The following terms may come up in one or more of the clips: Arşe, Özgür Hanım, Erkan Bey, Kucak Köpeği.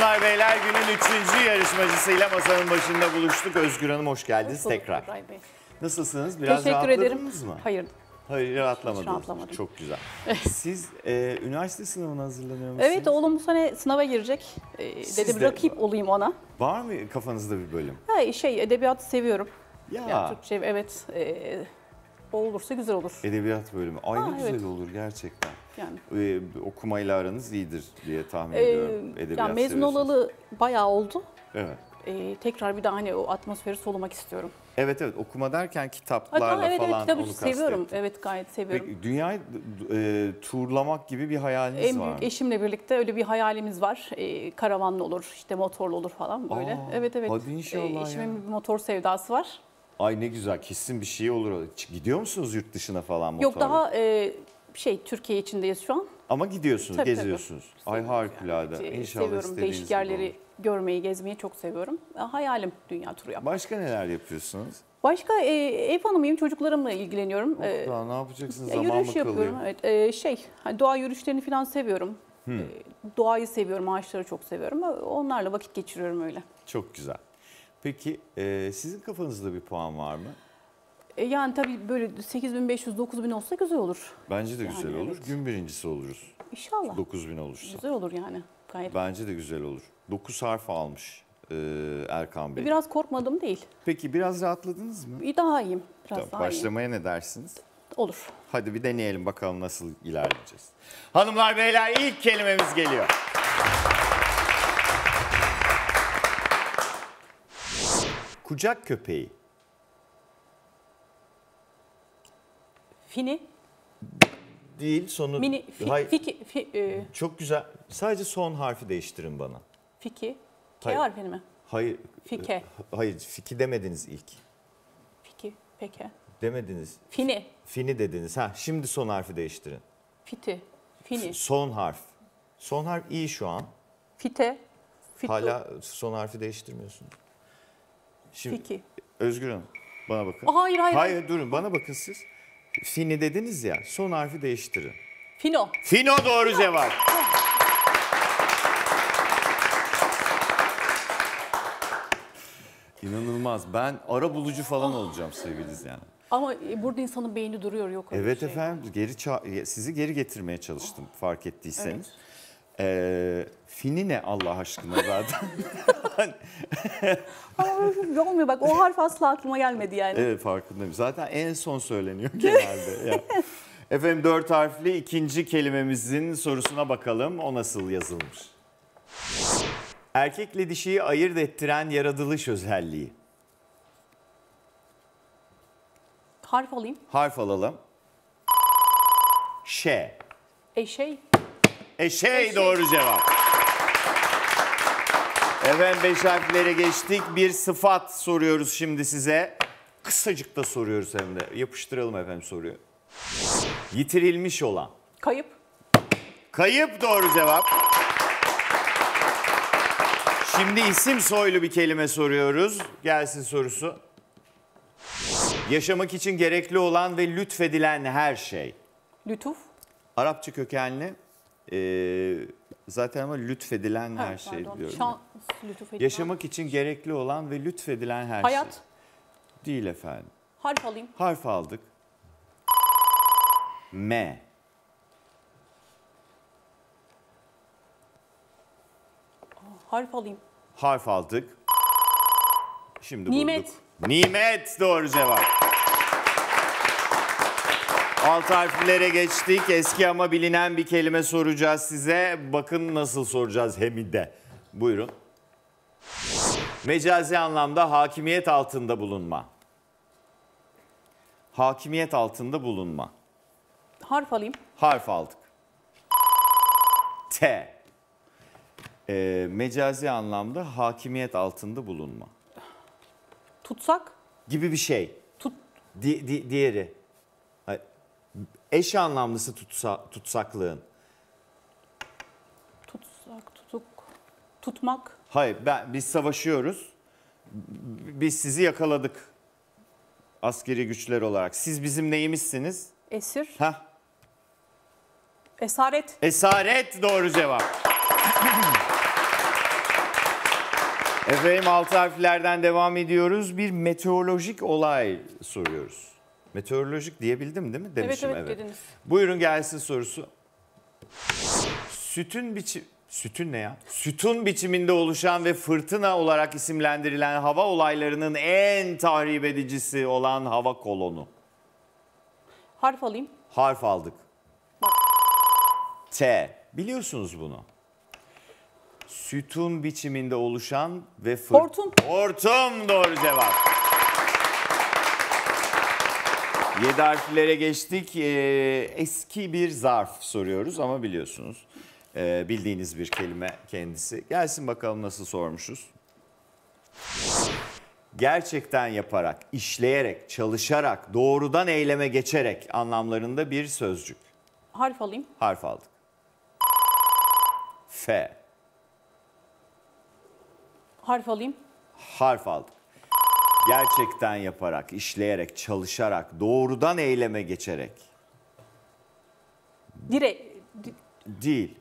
Hanımlar beyler, günün 3. yarışmacısıyla masanın başında buluştuk. Özgür Hanım, hoş geldiniz tekrar. Nasılsınız? Biraz teşekkür ederim. Mı? Hayır. Hayır, rahatlamadım. Çok güzel. Siz üniversite sınavına hazırlanıyor musunuz? Evet, oğlum bu sene sınava girecek. Dedim rakip olayım ona. Var mı kafanızda bir bölüm? Ha, edebiyatı seviyorum. Ya Türkçe, evet. O olursa güzel olur. Edebiyat bölümü. Aynı güzel olur gerçekten. Yani. Okumayla aranız iyidir diye tahmin ediyorum. Edebiyat mezun olalı bayağı oldu. Evet. Tekrar bir daha hani o atmosferi solumak istiyorum. Evet evet, okuma derken kitaplarla falan onu seviyorum. Kastettim. Evet, gayet seviyorum. Peki, dünyayı turlamak gibi bir hayaliniz var mı? En büyük eşimle birlikte öyle bir hayalimiz var. Karavanlı olur, işte motorlu olur falan böyle. Evet evet. Hadi inşallah. Eşimin bir motor sevdası var. Ay ne güzel, kesin bir şey olur. Gidiyor musunuz yurt dışına falan motorla? Yok, daha Türkiye içindeyiz şu an. Ama gidiyorsunuz, tabii, geziyorsunuz. Tabii. Ay harikulade. Yani, İnşallah seviyorum değişik yerleri görmeyi, gezmeyi çok seviyorum. Hayalim dünya turu yapmak. Başka neler yapıyorsunuz? Başka ev hanımıyım, çocuklarımla ilgileniyorum. Daha ne yapacaksınız? Zaman yürüyüş yapıyorum. Evet, doğa yürüyüşlerini falan seviyorum. Doğayı seviyorum, ağaçları çok seviyorum. Onlarla vakit geçiriyorum öyle. Çok güzel. Peki sizin kafanızda bir puan var mı? Yani tabii böyle 8.500-9.000 olsa güzel olur. Bence de güzel olur. Evet. Gün birincisi oluruz. İnşallah. 9.000 olursa. Güzel olur yani. Gayet. Bence de güzel olur. 9 harf almış Erkan Bey. Biraz korkmadım değil. Peki biraz rahatladınız mı? Daha iyiyim. Biraz tamam, daha başlamaya iyiyim. Ne dersiniz? Olur. Hadi bir deneyelim bakalım nasıl ilerleyeceğiz. Hanımlar beyler, ilk kelimemiz geliyor. Kucak köpeği. Fini. Değil, sonu... Mini, çok güzel. Sadece son harfi değiştirin bana. Fiki. K harfi mi? Hayır. Fike. Hayır, fiki demediniz ilk. Fiki, peke. Demediniz. Fini. Fini dediniz. Ha, şimdi son harfi değiştirin. Fiti. Fini. Son harf. Son harf iyi şu an. Fite. Fitu. Hala son harfi değiştirmiyorsunuz. Şimdi, fiki. Özgür Hanım, bana bakın. Hayır, durun, bana bakın siz. Fini dediniz ya, son harfi değiştirin. Fino. Fino doğru cevap. İnanılmaz. Ben arabulucu falan olacağım sevgiliz yani. Ama burada insanın beyni duruyor, yok öyle. Evet efendim, sizi geri getirmeye çalıştım fark ettiyseniz. Evet. Fini ne Allah aşkına zaten? Olmuyor bak, o harf asla aklıma gelmedi yani. Evet farkındayım. Zaten en son söyleniyor genelde. Yani. Efendim 4 harfli ikinci kelimemizin sorusuna bakalım, o nasıl yazılmış? Erkekle dişiyi ayırt ettiren yaratılış özelliği. Harf alayım. Harf alalım. Ş. Eşey. Eşey doğru cevap. Efendim 5 harflere geçtik. Bir sıfat soruyoruz şimdi size. Kısacık da soruyoruz hem de. Yapıştıralım efendim soruyu. Yitirilmiş olan. Kayıp. Kayıp doğru cevap. Şimdi isim soylu bir kelime soruyoruz. Gelsin sorusu. Yaşamak için gerekli olan ve lütfedilen her şey. Lütuf. Arapça kökenli. Zaten ama lütfedilen her şey diyorum. Yaşamak için gerekli olan ve lütfedilen her şey. Hayat. Değil efendim. Harf alayım. Harf aldık. M. Harf alayım. Harf aldık. Şimdi nimet. Bulduk. Nimet doğru cevap. Alt harflere geçtik. Eski ama bilinen bir kelime soracağız size. Bakın nasıl soracağız hem de. Buyurun. Mecazi anlamda hakimiyet altında bulunma. Hakimiyet altında bulunma. Harf alayım. Harf aldık. T. Mecazi anlamda hakimiyet altında bulunma. Tutsak? Gibi bir şey. Diğeri. Eş anlamlısı tutsaklığın. Tutsak, tutmak. Hayır, biz savaşıyoruz. Biz sizi yakaladık. Askeri güçler olarak. Siz bizim neyimizsiniz? Esir. Heh. Esaret. Esaret doğru cevap. Efendim altı harflerden devam ediyoruz. Bir meteorolojik olay soruyoruz. Meteorolojik diyebildim değil mi? Demişim, evet. Dediniz. Buyurun gelsin sorusu. Sütün ne ya? Sütun biçiminde oluşan ve fırtına olarak isimlendirilen hava olaylarının en tahrip edicisi olan hava kolonu. Harf alayım. Harf aldık. Bak. T. Biliyorsunuz bunu. Sütun biçiminde oluşan ve hortum. Hortum doğru cevap. 7 harflere geçtik. Eski bir zarf soruyoruz ama biliyorsunuz. Bildiğiniz bir kelime kendisi. Gelsin bakalım nasıl sormuşuz. Gerçekten yaparak, işleyerek, çalışarak, doğrudan eyleme geçerek anlamlarında bir sözcük. Harf alayım. Harf aldık. F. Harf alayım. Harf aldık. Gerçekten yaparak, işleyerek, çalışarak, doğrudan eyleme geçerek. Değil.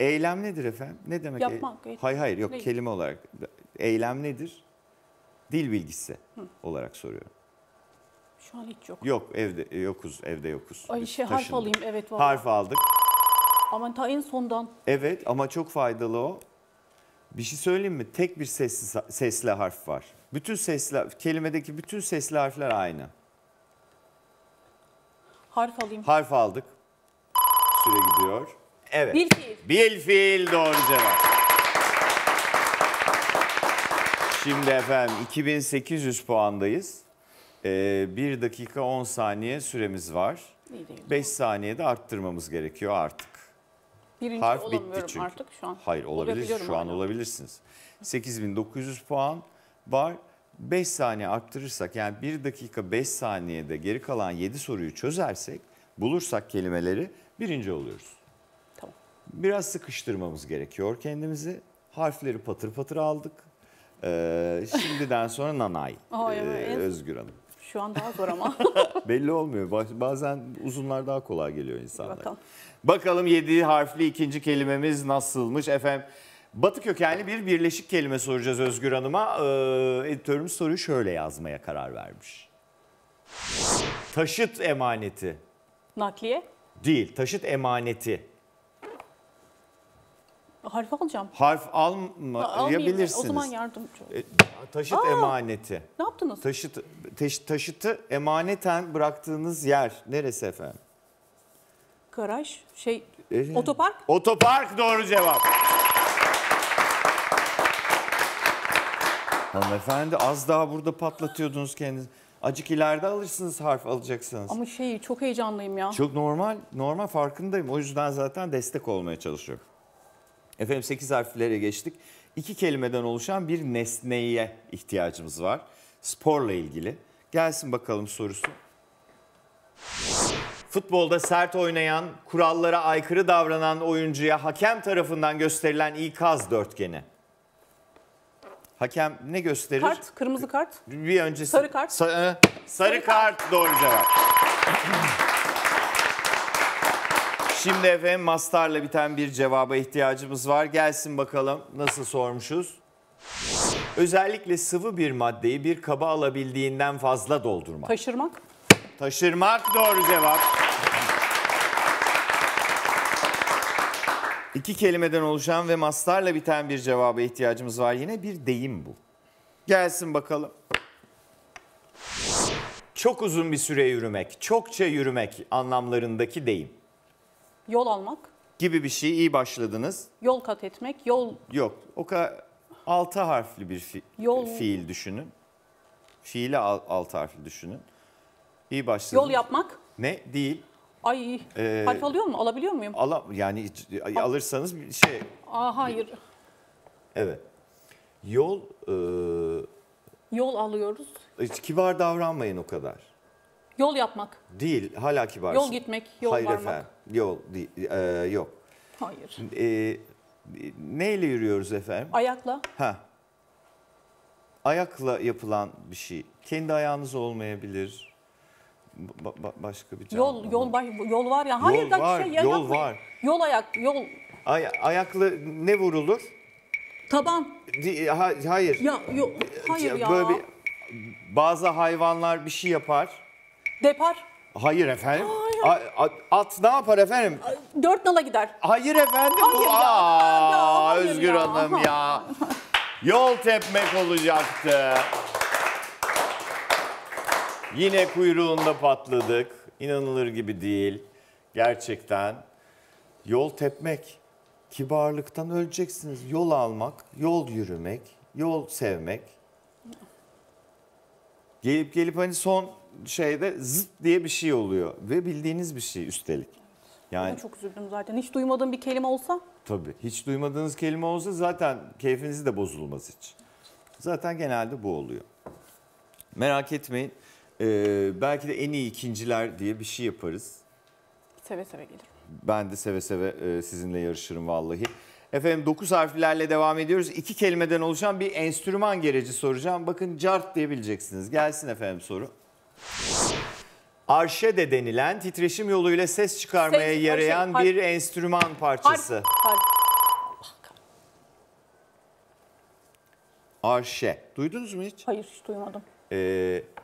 Eylem nedir efendim? Ne demek? Yapmak. Hayır yok, değil. Kelime olarak. Eylem nedir? Dil bilgisi olarak soruyorum. Şu an hiç yok. Yok evde yokuz. Ay harf alayım, evet. Vallahi. Harf aldık. Ama ta en sondan. Evet ama çok faydalı o. Bir şey söyleyeyim mi? Tek bir sesli harf var. Bütün sesli, kelimedeki bütün sesli harfler aynı. Harf alayım. Harf aldık. Süre gidiyor. Evet. Bilfiil. Bilfiil doğru cevap. Şimdi efendim 2800 puandayız. 1 dakika 10 saniye süremiz var. 5 saniyede arttırmamız gerekiyor artık. Birinci harf bitti çünkü. Artık şu an. Hayır olabilir, şu an olabilirsiniz. 8900 puan var. 5 saniye arttırırsak, yani 1 dakika 5 saniyede geri kalan 7 soruyu çözersek, bulursak kelimeleri birinci oluyoruz. Tamam. Biraz sıkıştırmamız gerekiyor kendimizi. Harfleri patır patır aldık. Şimdiden sonra nanay. Özgür Hanım. Şu an daha zor ama. Belli olmuyor. Bazen uzunlar daha kolay geliyor insanlara. Bakalım 7 harfli ikinci kelimemiz nasılmış? Efendim batı kökenli bir birleşik kelime soracağız Özgür Hanım'a. Editörümüz soruyu şöyle yazmaya karar vermiş. Taşıt emaneti. Nakliye? Değil. Taşıt emaneti. Harf alacağım. Harf almayabilirsiniz. O zaman yardımcı olun. Taşıt emaneti. Ne yaptınız? Taşıtı emaneten bıraktığınız yer neresi efendim? Garaj, otopark. Otopark doğru cevap. Hanımefendi az daha burada patlatıyordunuz kendinizi. Acık ileride alırsınız, harf alacaksınız. Ama çok heyecanlıyım ya. Çok normal farkındayım. O yüzden zaten destek olmaya çalışıyorum. Efendim 8 harflere geçtik. 2 kelimeden oluşan bir nesneye ihtiyacımız var. Sporla ilgili. Gelsin bakalım sorusu. Futbolda sert oynayan, kurallara aykırı davranan oyuncuya hakem tarafından gösterilen ikaz dörtgeni. Hakem ne gösterir? Kart, kırmızı kart. Bir öncesi. Sarı kart. Sarı kart doğru cevap. Şimdi efendim mastarla biten bir cevaba ihtiyacımız var. Gelsin bakalım nasıl sormuşuz. Özellikle sıvı bir maddeyi bir kaba alabildiğinden fazla doldurmak. Taşırmak. Taşırmak doğru cevap. 2 kelimeden oluşan ve mastarla biten bir cevaba ihtiyacımız var. Yine bir deyim bu. Gelsin bakalım. Çok uzun bir süre yürümek, çokça yürümek anlamlarındaki deyim. Yol almak. Gibi bir şey, iyi başladınız. Yol kat etmek, yol... Yok, o kadar 6 harfli bir fiil düşünün. Fiili 6 harfli düşünün. İyi başladınız. Yol yapmak. Ne? Değil. Harf alıyor mu? Alabiliyor muyum? Yani alırsanız bir şey... Hayır. Evet. Yol alıyoruz. Hiç kibar davranmayın o kadar. Yol yapmak. Değil, hala kibarsın. Yol gitmek, yol varmak. Hayır efendim, yol değil, yok. Hayır. Neyle yürüyoruz efendim? Ayakla. Ayakla yapılan bir şey. Kendi ayağınız olmayabilir. Başka bir canlı. Yol var ya. Hayır, yol var. Yol ayak. Ayakla ne vurulur? Tamam. Hayır. Ya, yok, hayır ya. Böyle bir, bazı hayvanlar bir şey yapar. Depar. Hayır efendim. Hayır. At ne yapar efendim? Dört nala gider. Hayır efendim. Hayır ya. Aa, hayır Özgür ya. Hanım ya. Yol tepmek olacaktı. Yine kuyruğunda patladık. İnanılır gibi değil. Gerçekten. Yol tepmek. Kibarlıktan öleceksiniz. Yol almak, yol yürümek, yol sevmek. Gelip gelip hani son şeyde zıt diye bir şey oluyor. Ve bildiğiniz bir şey üstelik. Yani, ben çok üzüldüm zaten. Hiç duymadığım bir kelime olsa. Tabii. Hiç duymadığınız kelime olsa zaten keyfiniz de bozulmaz hiç. Zaten genelde bu oluyor. Merak etmeyin. Belki de en iyi ikinciler diye bir şey yaparız. Seve seve gelirim. Ben de seve seve sizinle yarışırım vallahi. Efendim 9 harflerle devam ediyoruz. 2 kelimeden oluşan bir enstrüman gereci soracağım. Bakın cart diyebileceksiniz. Gelsin efendim soru. Arşede denilen titreşim yoluyla ses çıkarmaya yarayan bir enstrüman parçası. Arşe. Duydunuz mu hiç? Hayır hiç duymadım.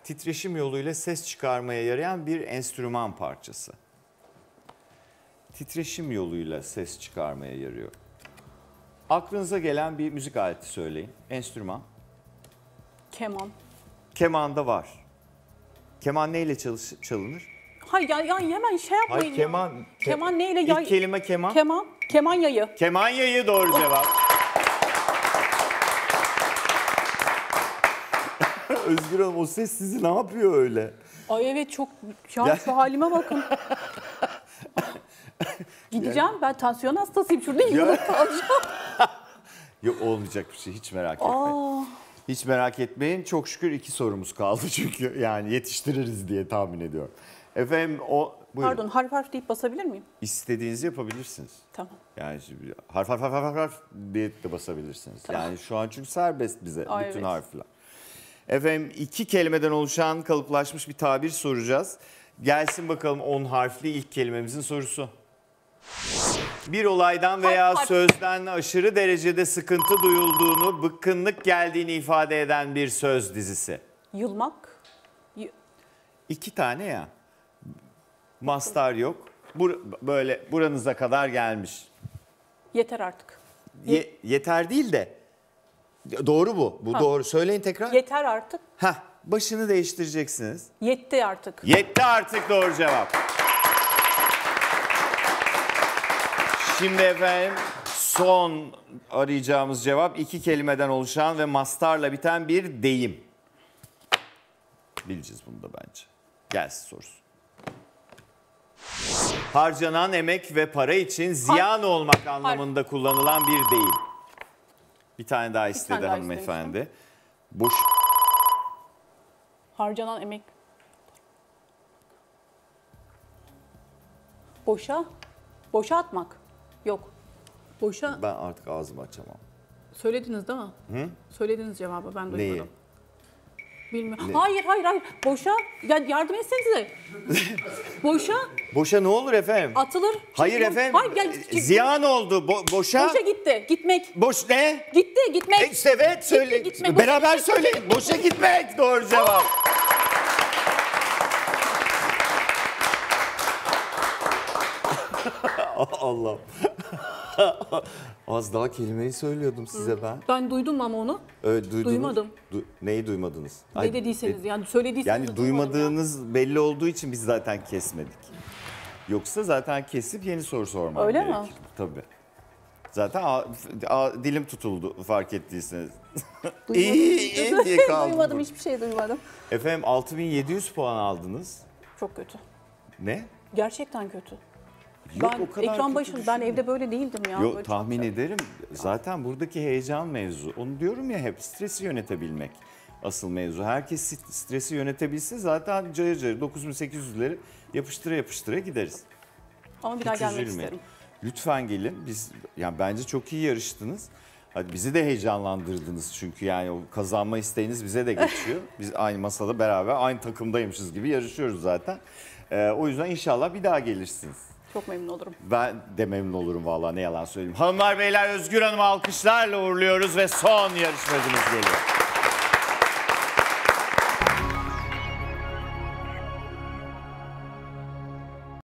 Titreşim yoluyla ses çıkarmaya yarayan bir enstrüman parçası. Titreşim yoluyla ses çıkarmaya yarıyor. Aklınıza gelen bir müzik aleti söyleyin. Enstrüman. Keman. Keman da var. Keman neyle çalınır? Hayır ya hemen şey yapmayın. Hayır, keman. Keman neyle? İlk kelime keman. Keman. Keman yayı. Keman yayı doğru cevap. Özgür Hanım o ses sizi ne yapıyor öyle? Ay evet çok. Ya şu halime bakın. Gideceğim yani, ben tansiyon hastasıyım. Şurada yıllık kalacağım. Yok olmayacak bir şey hiç merak etmeyin. Hiç merak etmeyin. Çok şükür 2 sorumuz kaldı çünkü yani yetiştiririz diye tahmin ediyorum. Efendim o... Buyurun. Pardon harf deyip basabilir miyim? İstediğinizi yapabilirsiniz. Tamam. Yani şimdi, harf deyip de basabilirsiniz. Tamam. Yani şu an çünkü serbest bize ay, bütün evet. Harfler. Efendim 2 kelimeden oluşan kalıplaşmış bir tabir soracağız. Gelsin bakalım 10 harfli ilk kelimemizin sorusu. Bir olaydan veya sözden aşırı derecede sıkıntı duyulduğunu, bıkkınlık geldiğini ifade eden bir söz dizisi. Yılmak. 2 tane ya. Mastar yok. Böyle buranıza kadar gelmiş. Yeter artık. Yeter değil de. Doğru bu. Bu ha. Doğru. Söyleyin tekrar. Yeter artık. Heh. Başını değiştireceksiniz. Yetti artık. Yetti artık doğru cevap. Şimdi efendim son arayacağımız cevap 2 kelimeden oluşan ve mastarla biten bir deyim. Bileceğiz bunu da bence. Gelsin sorusu. Harcanan emek ve para için ziyan olmak anlamında kullanılan bir deyim. Bir tane daha istedi hanımefendi. Boş... Harcanan emek. Boşa atmak. Yok. Boşa. Ben artık ağzımı açamam. Söylediniz değil mi? Hı? Söylediniz cevabı ben duymadım. Neyi? Bilmiyorum. Ne? Hayır. Boşa. Ya yardım etsenize. Boşa. Boşa ne olur efendim? Atılır. Hayır efendim. Hayır, ziyan oldu. Boşa. Boşa gitti. Gitmek. Boş ne? Gitti. Gitmek. Evet söyle. Gitti, gitmek. Beraber boşa söyleyin. Gitmek. Boşa gitmek. Doğru cevap. Allah'ım. Az daha kelimeyi söylüyordum size ben. Ben duydum ama onu. Duymadım. Neyi duymadınız? Ne dediyseniz yani söylediyseniz. Yani duymadığınız ya. Belli olduğu için biz zaten kesmedik. Yoksa zaten kesip yeni soru sormam öyle gerekir. Öyle mi? Tabii. Zaten dilim tutuldu fark ettiyseniz. Duymadım hiçbir şey duymadım. Efendim 6700 puan aldınız. Çok kötü. Ne? Gerçekten kötü. Yok, ben ekran başında ben evde böyle değildim ya. Yok, böyle tahmin ederim. Zaten buradaki heyecan mevzu. Onu diyorum ya hep stresi yönetebilmek asıl mevzu. Herkes stresi yönetebilse zaten cayır cayır 9800'leri yapıştıra yapıştıra gideriz. Ama bir daha gelmek isterim. Lütfen gelin. Biz yani bence çok iyi yarıştınız. Hadi bizi de heyecanlandırdınız çünkü yani o kazanma isteğiniz bize de geçiyor. Biz aynı masada beraber aynı takımdaymışız gibi yarışıyoruz zaten. O yüzden inşallah bir daha gelirsiniz. Çok memnun olurum. Ben de memnun olurum vallahi, ne yalan söyleyeyim. Hanımlar beyler, Özgür Hanım'ı alkışlarla uğurluyoruz ve son yarışmacımız geliyor.